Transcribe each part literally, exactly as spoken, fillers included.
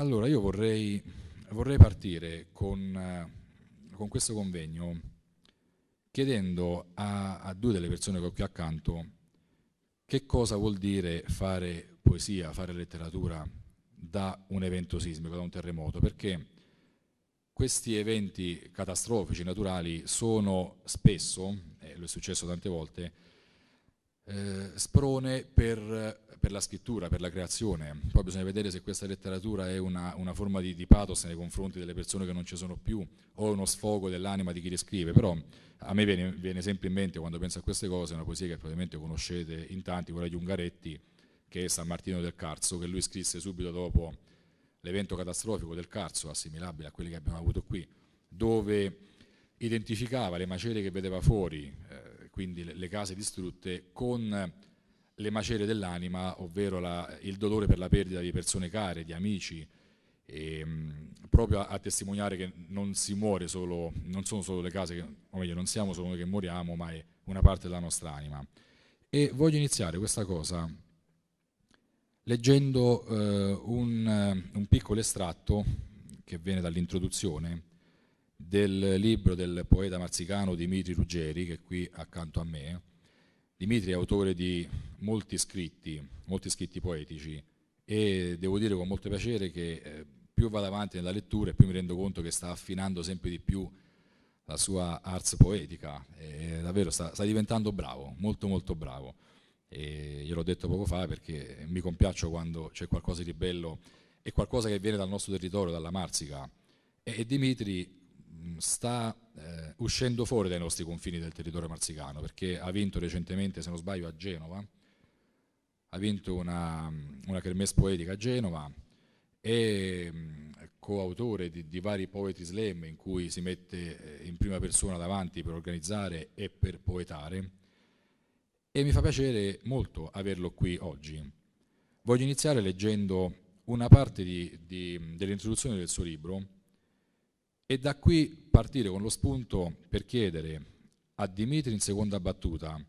Allora, io vorrei, vorrei partire con, con questo convegno chiedendo a, a due delle persone che ho qui accanto che cosa vuol dire fare poesia, fare letteratura da un evento sismico, da un terremoto, perché questi eventi catastrofici naturali sono spesso, eh, lo è successo tante volte, eh, sprone per, per la scrittura, per la creazione. Poi bisogna vedere se questa letteratura è una, una forma di, di pathos nei confronti delle persone che non ci sono più o uno sfogo dell'anima di chi le scrive, però a me viene, viene sempre in mente, quando penso a queste cose, una poesia che probabilmente conoscete in tanti, quella di Ungaretti, che è San Martino del Carso, che lui scrisse subito dopo l'evento catastrofico del Carso, assimilabile a quelli che abbiamo avuto qui, dove identificava le macerie che vedeva fuori, eh, quindi le, le case distrutte, con le macerie dell'anima, ovvero la, il dolore per la perdita di persone care, di amici, e, mh, proprio a, a testimoniare che non si muore solo, non sono solo le case, che, o meglio, non siamo solo noi che moriamo, ma è una parte della nostra anima. E voglio iniziare questa cosa leggendo eh, un, un piccolo estratto che viene dall'introduzione del libro del poeta marsicano Dimitri Ruggeri, che è qui accanto a me. Dimitri è autore di molti scritti, molti scritti poetici, e devo dire con molto piacere che eh, più vado avanti nella lettura e più mi rendo conto che sta affinando sempre di più la sua ars poetica, e davvero sta, sta diventando bravo, molto molto bravo. E gliel'ho detto poco fa, perché mi compiaccio quando c'è qualcosa di bello e qualcosa che viene dal nostro territorio, dalla Marsica, e, e Dimitri sta eh, uscendo fuori dai nostri confini del territorio marsicano, perché ha vinto recentemente, se non sbaglio, a Genova, ha vinto una, una kermesse poetica a Genova, è coautore di, di vari poetry slam in cui si mette in prima persona davanti per organizzare e per poetare, e mi fa piacere molto averlo qui oggi. Voglio iniziare leggendo una parte di, di, dell'introduzione del suo libro e da qui partire con lo spunto per chiedere a Dimitri in seconda battuta,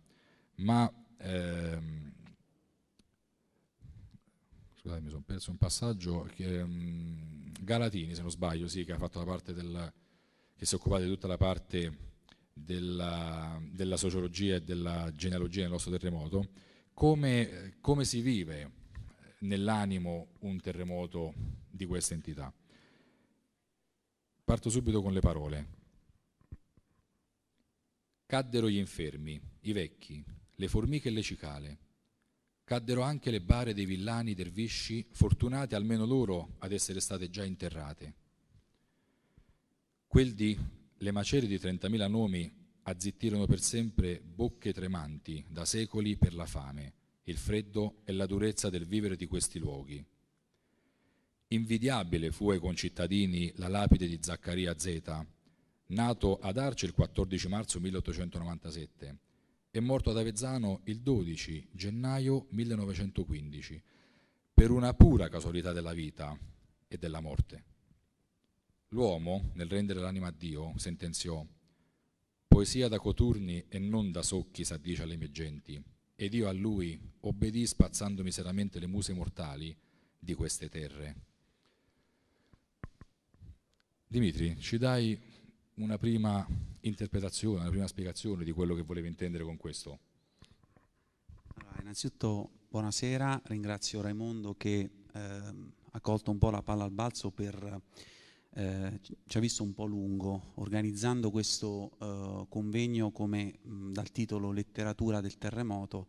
ma ehm, scusate, mi sono perso un passaggio, che, um, Galadini, se non sbaglio, sì, che ha fatto la parte del, che si è occupata di tutta la parte Della, della sociologia e della genealogia del nostro terremoto, come, come si vive nell'animo un terremoto di questa entità. Parto subito con le parole. Caddero gli infermi, i vecchi, le formiche e le cicale. Caddero anche le bare dei villani dervisci, fortunate almeno loro ad essere state già interrate. Quel dì le macerie di trentamila nomi azzittirono per sempre bocche tremanti da secoli per la fame, il freddo e la durezza del vivere di questi luoghi. Invidiabile fu ai concittadini la lapide di Zaccaria Zeta, nato ad Arce il quattordici marzo milleottocentonovantasette e morto ad Avezzano il dodici gennaio millenovecentoquindici, per una pura casualità della vita e della morte. L'uomo, nel rendere l'anima a Dio, sentenziò: poesia da coturni e non da socchi s'addice alle mie genti, ed io a lui obbedì spazzando miseramente le muse mortali di queste terre. Dimitri, ci dai una prima interpretazione, una prima spiegazione di quello che volevi intendere con questo? Allora, innanzitutto buonasera, ringrazio Raimondo che eh, ha colto un po' la palla al balzo per... Eh, ci ha visto un po' lungo organizzando questo eh, convegno, come mh, dal titolo Letteratura del terremoto.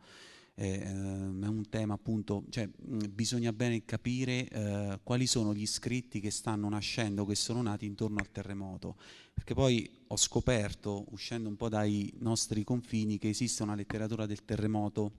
Eh, ehm, è un tema, appunto, cioè, mh, bisogna bene capire eh, quali sono gli scritti che stanno nascendo, che sono nati intorno al terremoto, perché poi ho scoperto, uscendo un po' dai nostri confini, che esiste una letteratura del terremoto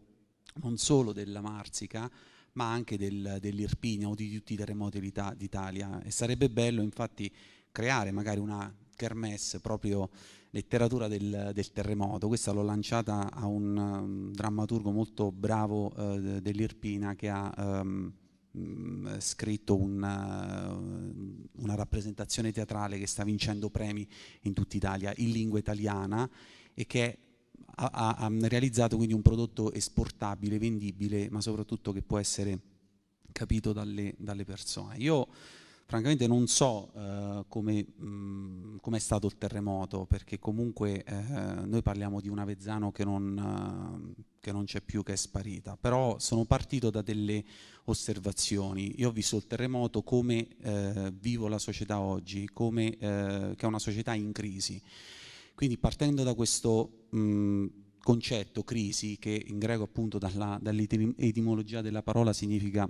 non solo della Marsica, ma anche del, dell'Irpinia o di tutti i terremoti d'Italia, e sarebbe bello infatti creare magari una kermesse proprio letteratura del, del terremoto. Questa l'ho lanciata a un um, drammaturgo molto bravo eh, dell'Irpina, che ha um, mh, scritto una, una rappresentazione teatrale che sta vincendo premi in tutta Italia in lingua italiana, e che è Ha, ha realizzato quindi un prodotto esportabile, vendibile, ma soprattutto che può essere capito dalle, dalle persone. Io francamente non so eh, come mh, com'è stato il terremoto, perché comunque eh, noi parliamo di un Avezzano che non, eh, che non c'è più, che è sparita, però sono partito da delle osservazioni. Io ho visto il terremoto come eh, vivo la società oggi, come, eh, che è una società in crisi. Quindi partendo da questo mh, concetto crisi, che in greco appunto dall'etimologia della parola significa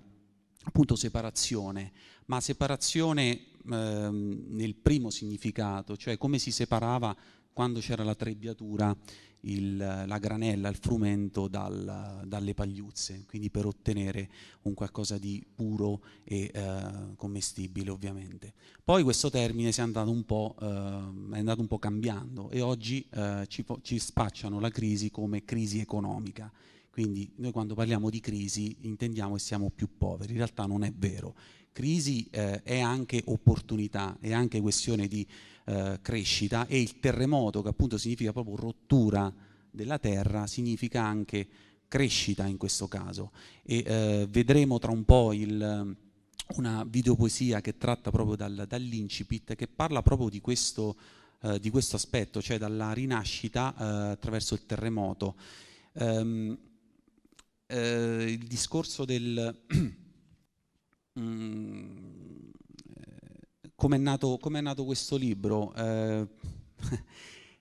appunto separazione, ma separazione eh, nel primo significato, cioè come si separava quando c'era la trebbiatura, il, la granella, il frumento dal, dalle pagliuzze, quindi per ottenere un qualcosa di puro e eh, commestibile ovviamente. Poi questo termine si è andato un po', eh, è andato un po' cambiando, e oggi eh, ci, ci spacciano la crisi come crisi economica. Quindi noi quando parliamo di crisi intendiamo che siamo più poveri, in realtà non è vero. Crisi eh, è anche opportunità, è anche questione di eh, crescita, e il terremoto, che appunto significa proprio rottura della terra, significa anche crescita in questo caso. E eh, vedremo tra un po' il, una videopoesia che tratta proprio dal, dall'incipit, che parla proprio di questo, eh, di questo aspetto, cioè dalla rinascita eh, attraverso il terremoto. Um, Uh, il discorso del um, come è nato, come è nato questo libro uh,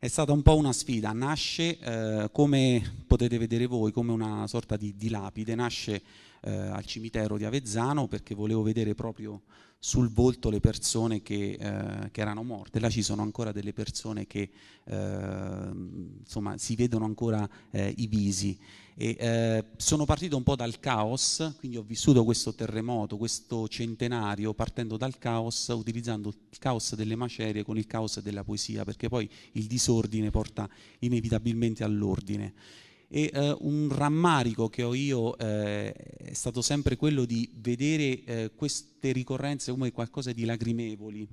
è stata un po' una sfida. Nasce uh, come potete vedere voi, come una sorta di, di lapide, nasce uh, al cimitero di Avezzano, perché volevo vedere proprio sul volto le persone che, uh, che erano morte. Là ci sono ancora delle persone che uh, insomma si vedono ancora uh, i visi. E, eh, sono partito un po' dal caos, quindi ho vissuto questo terremoto, questo centenario, partendo dal caos, utilizzando il caos delle macerie con il caos della poesia, perché poi il disordine porta inevitabilmente all'ordine. E eh, un rammarico che ho io eh, è stato sempre quello di vedere eh, queste ricorrenze come qualcosa di lacrimevoli,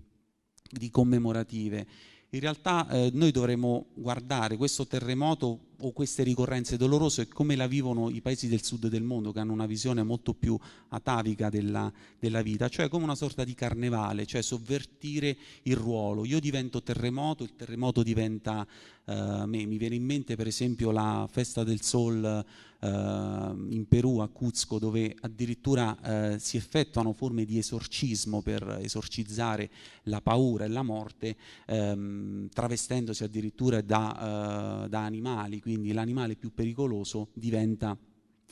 di commemorative. In realtà eh, noi dovremmo guardare questo terremoto o queste ricorrenze dolorose come la vivono i paesi del sud del mondo, che hanno una visione molto più atavica della, della vita, cioè come una sorta di carnevale, cioè sovvertire il ruolo. Io divento terremoto, il terremoto diventa eh, me. Mi viene in mente per esempio la festa del Sol eh, in Perù, a Cuzco, dove addirittura eh, si effettuano forme di esorcismo per esorcizzare la paura e la morte, ehm, travestendosi addirittura da, eh, da animali. Quindi l'animale più pericoloso diventa,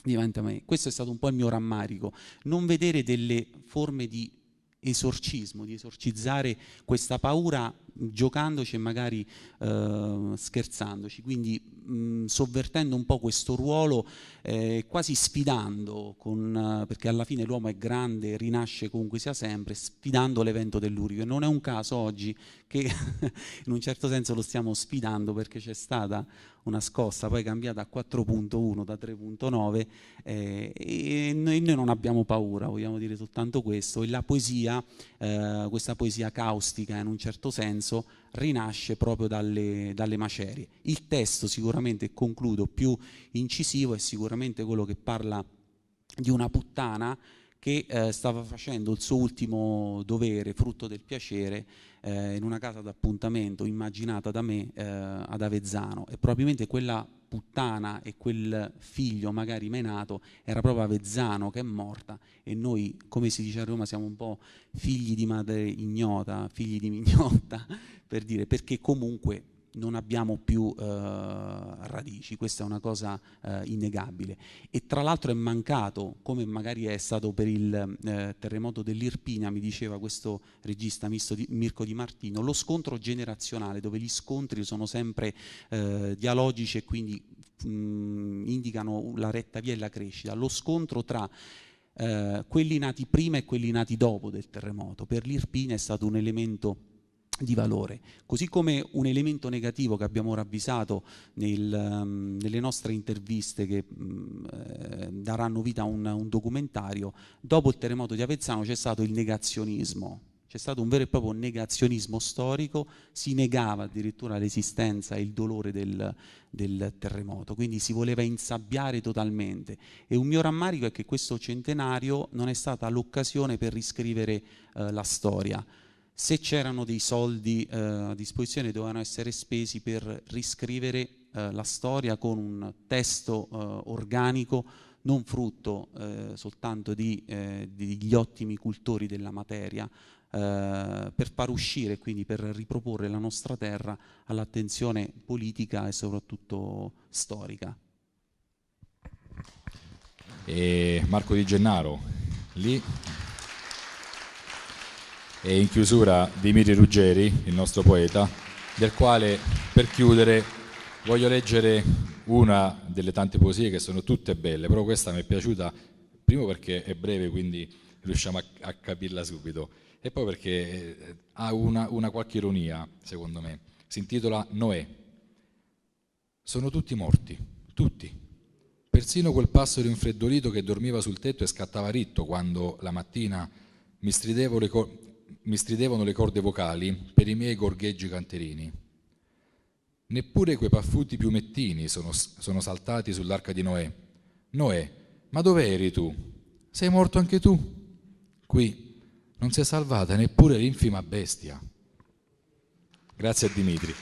diventa me. Questo è stato un po' il mio rammarico, non vedere delle forme di esorcismo, di esorcizzare questa paura giocandoci e magari eh, scherzandoci, quindi mh, sovvertendo un po' questo ruolo, eh, quasi sfidando, con, eh, perché alla fine l'uomo è grande, rinasce comunque sia sempre, sfidando l'evento dell'Urico. E non è un caso oggi che in un certo senso lo stiamo sfidando, perché c'è stata una scossa poi cambiata a quattro punto uno da tre punto nove, eh, e noi, noi non abbiamo paura, vogliamo dire soltanto questo. E la poesia, eh, questa poesia caustica in un certo senso, rinasce proprio dalle, dalle macerie. Il testo sicuramente, concludo, più incisivo è sicuramente quello che parla di una puttana che eh, stava facendo il suo ultimo dovere, frutto del piacere, eh, in una casa d'appuntamento immaginata da me eh, ad Avezzano. E probabilmente quella puttana e quel figlio magari menato era proprio Avezzano, che è morta, e noi, come si dice a Roma, siamo un po' figli di madre ignota, figli di mignotta, per dire, perché comunque non abbiamo più eh, radici. Questa è una cosa eh, innegabile. E tra l'altro è mancato, come magari è stato per il eh, terremoto dell'Irpinia, mi diceva questo regista di, Mirko Di Martino, lo scontro generazionale, dove gli scontri sono sempre eh, dialogici e quindi mh, indicano la retta via e la crescita. Lo scontro tra eh, quelli nati prima e quelli nati dopo del terremoto, per l'Irpinia è stato un elemento di valore, così come un elemento negativo che abbiamo ravvisato nel, um, nelle nostre interviste che um, eh, daranno vita a un, un documentario. Dopo il terremoto di Avezzano c'è stato il negazionismo, c'è stato un vero e proprio negazionismo storico, si negava addirittura l'esistenza e il dolore del, del terremoto, quindi si voleva insabbiare totalmente. E un mio rammarico è che questo centenario non è stata l'occasione per riscrivere eh, la storia. Se c'erano dei soldi eh, a disposizione, dovevano essere spesi per riscrivere eh, la storia con un testo eh, organico, non frutto eh, soltanto di, eh, degli ottimi cultori della materia, eh, per far uscire, quindi per riproporre la nostra terra all'attenzione politica e soprattutto storica. E Marco Di Gennaro, lì. E in chiusura Dimitri Ruggeri, il nostro poeta, del quale per chiudere voglio leggere una delle tante poesie che sono tutte belle, però questa mi è piaciuta, primo perché è breve, quindi riusciamo a, a capirla subito, e poi perché ha una, una qualche ironia, secondo me. Si intitola Noè. Sono tutti morti, tutti. Persino quel passero infreddolito che dormiva sul tetto e scattava ritto quando la mattina mi stridevo le cose. Mi stridevano le corde vocali per i miei gorgheggi canterini. Neppure quei paffuti piumettini sono, sono saltati sull'arca di Noè. Noè, ma dove eri tu? Sei morto anche tu? Qui non si è salvata neppure l'infima bestia. Grazie a Dimitri.